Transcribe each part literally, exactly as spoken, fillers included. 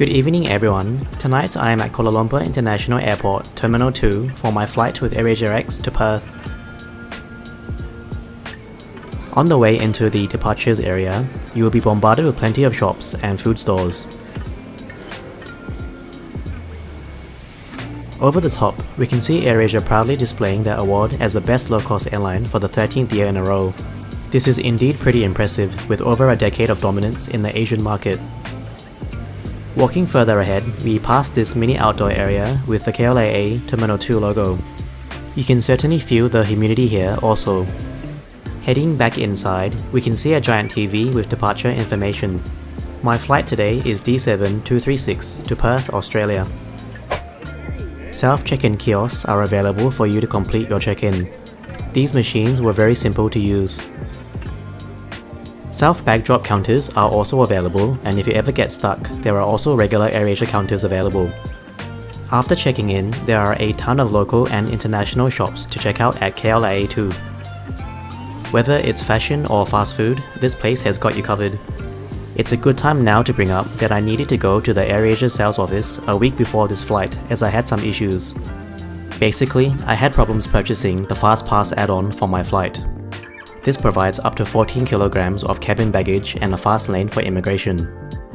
Good evening everyone. Tonight I am at Kuala Lumpur International Airport, Terminal two, for my flight with AirAsia X to Perth. On the way into the departures area, you will be bombarded with plenty of shops and food stores. Over the top, we can see AirAsia proudly displaying their award as the best low-cost airline for the thirteenth year in a row. This is indeed pretty impressive, with over a decade of dominance in the Asian market. Walking further ahead, we pass this mini outdoor area with the K L A A Terminal two logo. You can certainly feel the humidity here also. Heading back inside, we can see a giant T V with departure information. My flight today is D seven two three six to Perth, Australia. Self-check-in kiosks are available for you to complete your check-in. These machines were very simple to use. Self-bag drop counters are also available, and if you ever get stuck, there are also regular AirAsia counters available. After checking in, there are a ton of local and international shops to check out at K L I A two. Whether it's fashion or fast food, this place has got you covered. It's a good time now to bring up that I needed to go to the AirAsia sales office a week before this flight as I had some issues. Basically, I had problems purchasing the FastPass add-on for my flight. This provides up to fourteen kilograms of cabin baggage and a fast lane for immigration.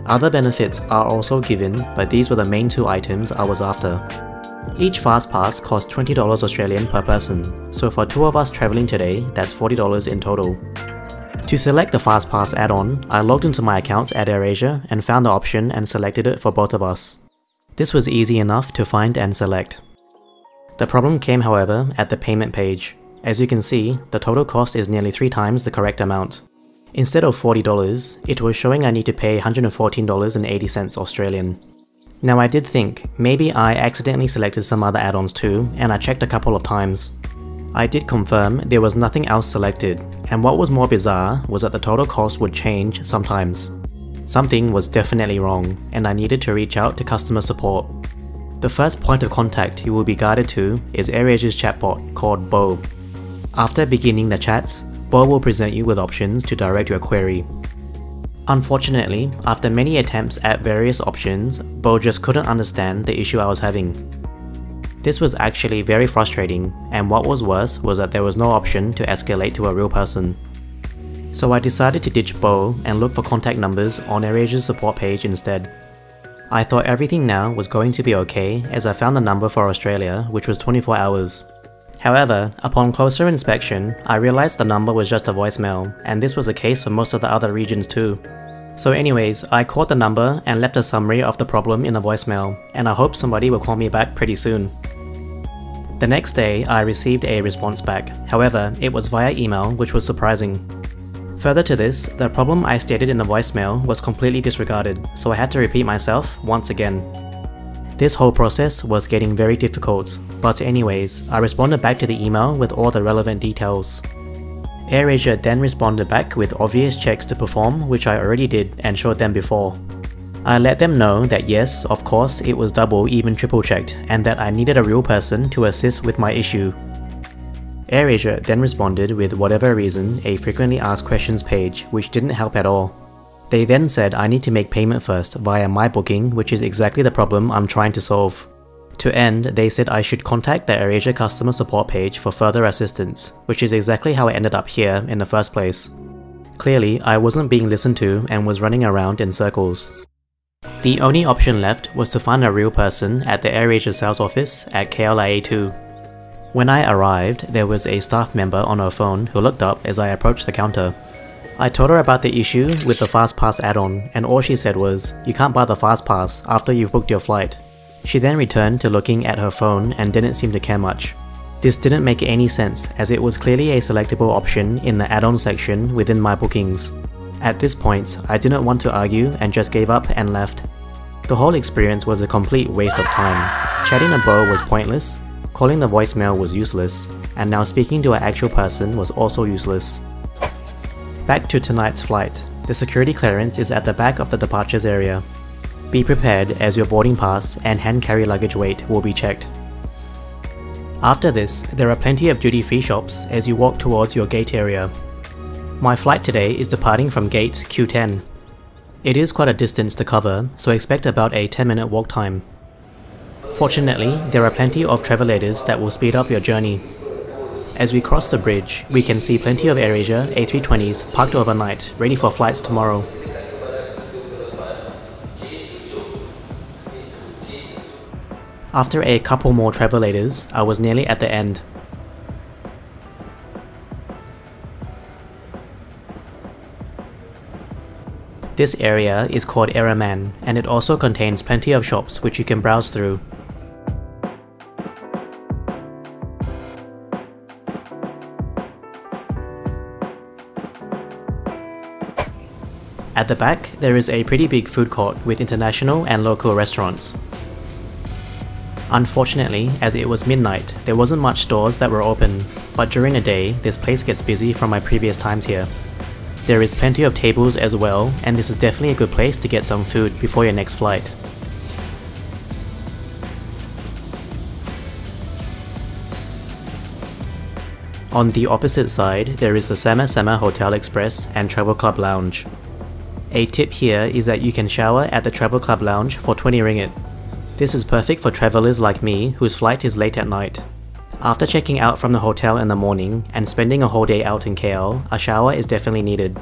Other benefits are also given, but these were the main two items I was after. Each FastPass costs twenty dollars Australian per person, so for two of us travelling today, that's forty dollars in total. To select the FastPass add-on, I logged into my account at AirAsia and found the option and selected it for both of us. This was easy enough to find and select. The problem came, however, at the payment page. As you can see, the total cost is nearly three times the correct amount. Instead of forty dollars, it was showing I need to pay one hundred fourteen dollars and eighty cents Australian. Now I did think, maybe I accidentally selected some other add-ons too, and I checked a couple of times. I did confirm there was nothing else selected, and what was more bizarre was that the total cost would change sometimes. Something was definitely wrong, and I needed to reach out to customer support. The first point of contact you will be guided to is AirAsia's chatbot called Bo. After beginning the chats, Bo will present you with options to direct your query. Unfortunately, after many attempts at various options, Bo just couldn't understand the issue I was having. This was actually very frustrating, and what was worse was that there was no option to escalate to a real person. So I decided to ditch Bo and look for contact numbers on AirAsia's support page instead. I thought everything now was going to be okay as I found the number for Australia, which was twenty-four hours. However, upon closer inspection, I realized the number was just a voicemail, and this was the case for most of the other regions too. So anyways, I called the number and left a summary of the problem in the voicemail, and I hope somebody will call me back pretty soon. The next day, I received a response back. However, it was via email, which was surprising. Further to this, the problem I stated in the voicemail was completely disregarded, so I had to repeat myself once again. This whole process was getting very difficult, but anyways, I responded back to the email with all the relevant details. AirAsia then responded back with obvious checks to perform, which I already did and showed them before. I let them know that yes, of course, it was double even triple checked, and that I needed a real person to assist with my issue. AirAsia then responded with, whatever reason, a frequently asked questions page, which didn't help at all. They then said I need to make payment first via my booking, which is exactly the problem I'm trying to solve. To end, they said I should contact the AirAsia customer support page for further assistance, which is exactly how I ended up here in the first place. Clearly, I wasn't being listened to and was running around in circles. The only option left was to find a real person at the AirAsia sales office at K L I A two. When I arrived, there was a staff member on her phone who looked up as I approached the counter. I told her about the issue with the FastPass add-on, and all she said was, you can't buy the FastPass after you've booked your flight. She then returned to looking at her phone and didn't seem to care much. This didn't make any sense, as it was clearly a selectable option in the add-on section within my bookings. At this point, I didn't want to argue and just gave up and left. The whole experience was a complete waste of time. Chatting a Bo was pointless, calling the voicemail was useless, and now speaking to an actual person was also useless. Back to tonight's flight. The security clearance is at the back of the departures area. Be prepared as your boarding pass and hand carry luggage weight will be checked. After this, there are plenty of duty-free shops as you walk towards your gate area. My flight today is departing from gate Q ten. It is quite a distance to cover, so expect about a ten minute walk time. Fortunately, there are plenty of travelators that will speed up your journey. As we cross the bridge, we can see plenty of AirAsia A three twenties parked overnight, ready for flights tomorrow. After a couple more travelators, I was nearly at the end. This area is called Eraman, and it also contains plenty of shops which you can browse through. At the back, there is a pretty big food court with international and local restaurants. Unfortunately, as it was midnight, there wasn't much stores that were open, but during the day, this place gets busy from my previous times here. There is plenty of tables as well, and this is definitely a good place to get some food before your next flight. On the opposite side, there is the Samasama Hotel Express and Travel Club Lounge. A tip here is that you can shower at the Travel Club Lounge for twenty ringgit. This is perfect for travellers like me whose flight is late at night. After checking out from the hotel in the morning and spending a whole day out in K L, a shower is definitely needed.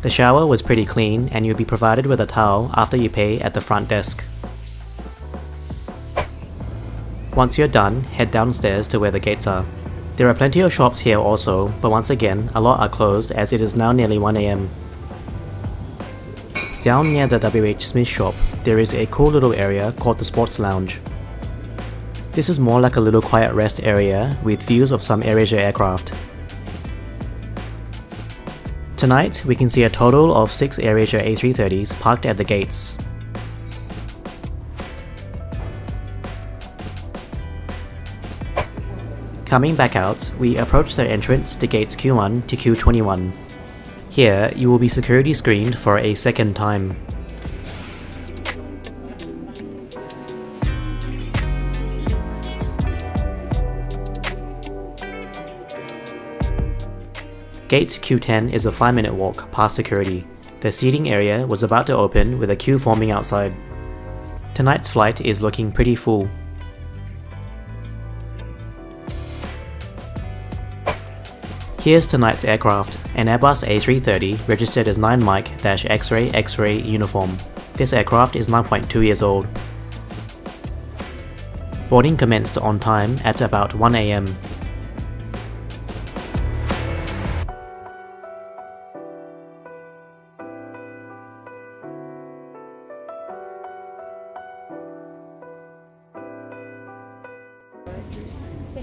The shower was pretty clean and you'll be provided with a towel after you pay at the front desk. Once you're done, head downstairs to where the gates are. There are plenty of shops here also, but once again, a lot are closed as it is now nearly one A M. Down near the W H Smith shop, there is a cool little area called the Sports Lounge. This is more like a little quiet rest area with views of some AirAsia aircraft. Tonight, we can see a total of six AirAsia A three thirties parked at the gates. Coming back out, we approach the entrance to gates Q one to Q twenty-one. Here, you will be security screened for a second time. Gate Q ten is a five minute walk past security. The seating area was about to open with a queue forming outside. Tonight's flight is looking pretty full. Here's tonight's aircraft, an Airbus A three thirty registered as nine Mike X-ray X-ray uniform. This aircraft is nine point two years old. Boarding commenced on time at about one A M.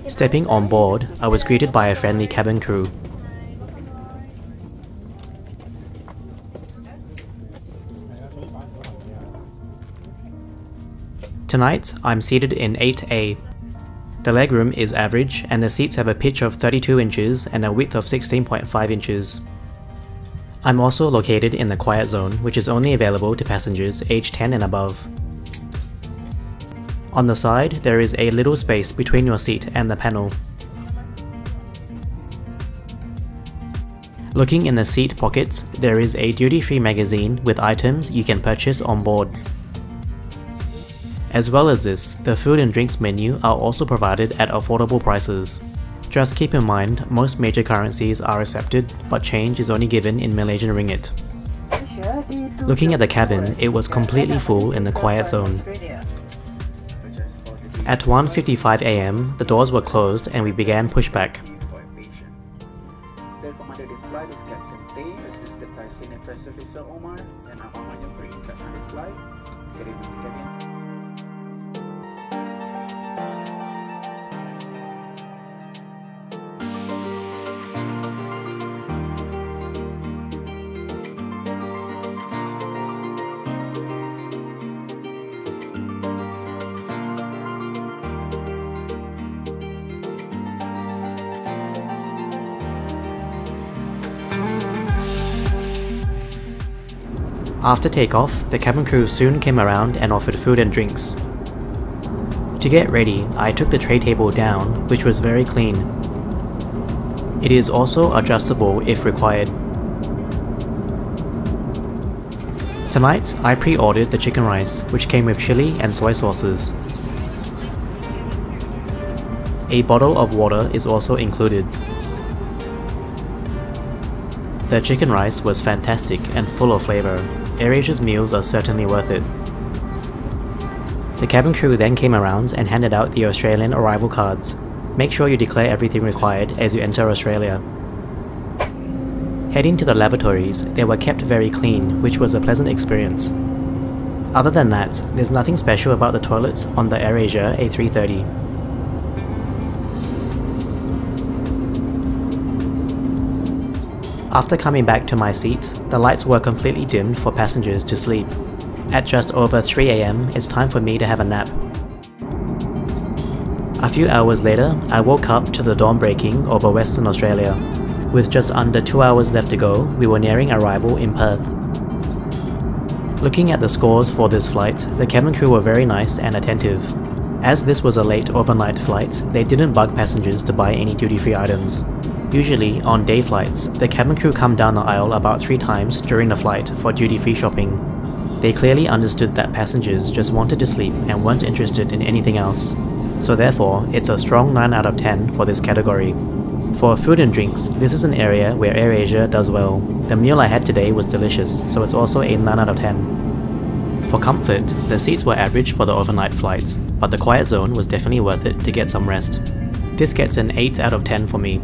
Stepping on board, I was greeted by a friendly cabin crew. Tonight, I'm seated in eight A. The legroom is average and the seats have a pitch of thirty-two inches and a width of sixteen point five inches. I'm also located in the quiet zone, which is only available to passengers aged ten and above. On the side, there is a little space between your seat and the panel. Looking in the seat pockets, there is a duty-free magazine with items you can purchase on board. As well as this, the food and drinks menu are also provided at affordable prices. Just keep in mind, most major currencies are accepted, but change is only given in Malaysian ringgit. Looking at the cabin, it was completely full in the quiet zone. At one fifty-five A M, the doors were closed and we began pushback. After takeoff, the cabin crew soon came around and offered food and drinks. To get ready, I took the tray table down, which was very clean. It is also adjustable if required. Tonight, I pre-ordered the chicken rice, which came with chili and soy sauces. A bottle of water is also included. The chicken rice was fantastic and full of flavour. AirAsia's meals are certainly worth it. The cabin crew then came around and handed out the Australian arrival cards. Make sure you declare everything required as you enter Australia. Heading to the lavatories, they were kept very clean, which was a pleasant experience. Other than that, there's nothing special about the toilets on the AirAsia A three thirty. After coming back to my seat, the lights were completely dimmed for passengers to sleep. At just over three A M, it's time for me to have a nap. A few hours later, I woke up to the dawn breaking over Western Australia. With just under two hours left to go, we were nearing arrival in Perth. Looking at the scores for this flight, the cabin crew were very nice and attentive. As this was a late overnight flight, they didn't bug passengers to buy any duty-free items. Usually, on day flights, the cabin crew come down the aisle about three times during the flight for duty-free shopping. They clearly understood that passengers just wanted to sleep and weren't interested in anything else. So therefore, it's a strong nine out of ten for this category. For food and drinks, this is an area where AirAsia does well. The meal I had today was delicious, so it's also a nine out of ten. For comfort, the seats were average for the overnight flights, but the quiet zone was definitely worth it to get some rest. This gets an eight out of ten for me.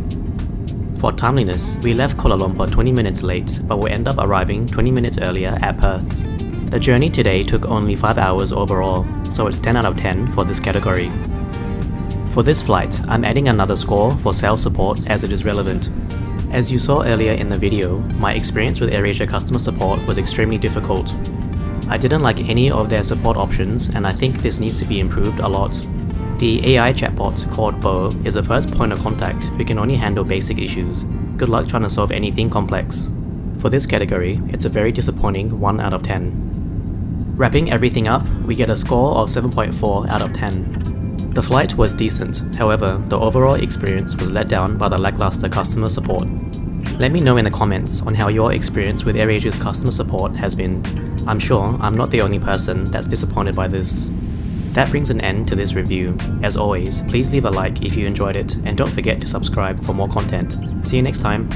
For timeliness, we left Kuala Lumpur twenty minutes late, but we'll end up arriving twenty minutes earlier at Perth. The journey today took only five hours overall, so it's ten out of ten for this category. For this flight, I'm adding another score for sales support as it is relevant. As you saw earlier in the video, my experience with AirAsia customer support was extremely difficult. I didn't like any of their support options, and I think this needs to be improved a lot. The A I chatbot called Bo is the first point of contact who can only handle basic issues. Good luck trying to solve anything complex. For this category, it's a very disappointing one out of ten. Wrapping everything up, we get a score of seven point four out of ten. The flight was decent, however, the overall experience was let down by the lackluster customer support. Let me know in the comments on how your experience with AirAsia's customer support has been. I'm sure I'm not the only person that's disappointed by this. That brings an end to this review. As always, please leave a like if you enjoyed it, and don't forget to subscribe for more content. See you next time!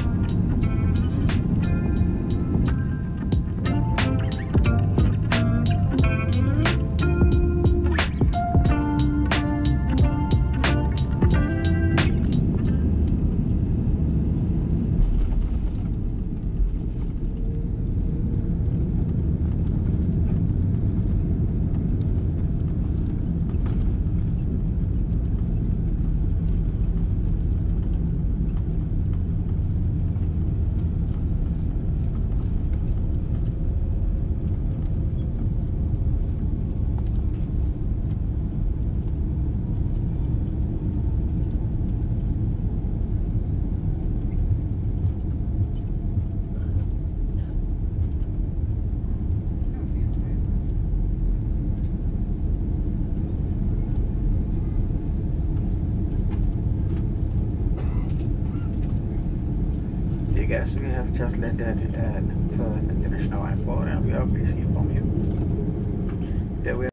Yes, we have just landed at Perth International Airport and we are received from you. There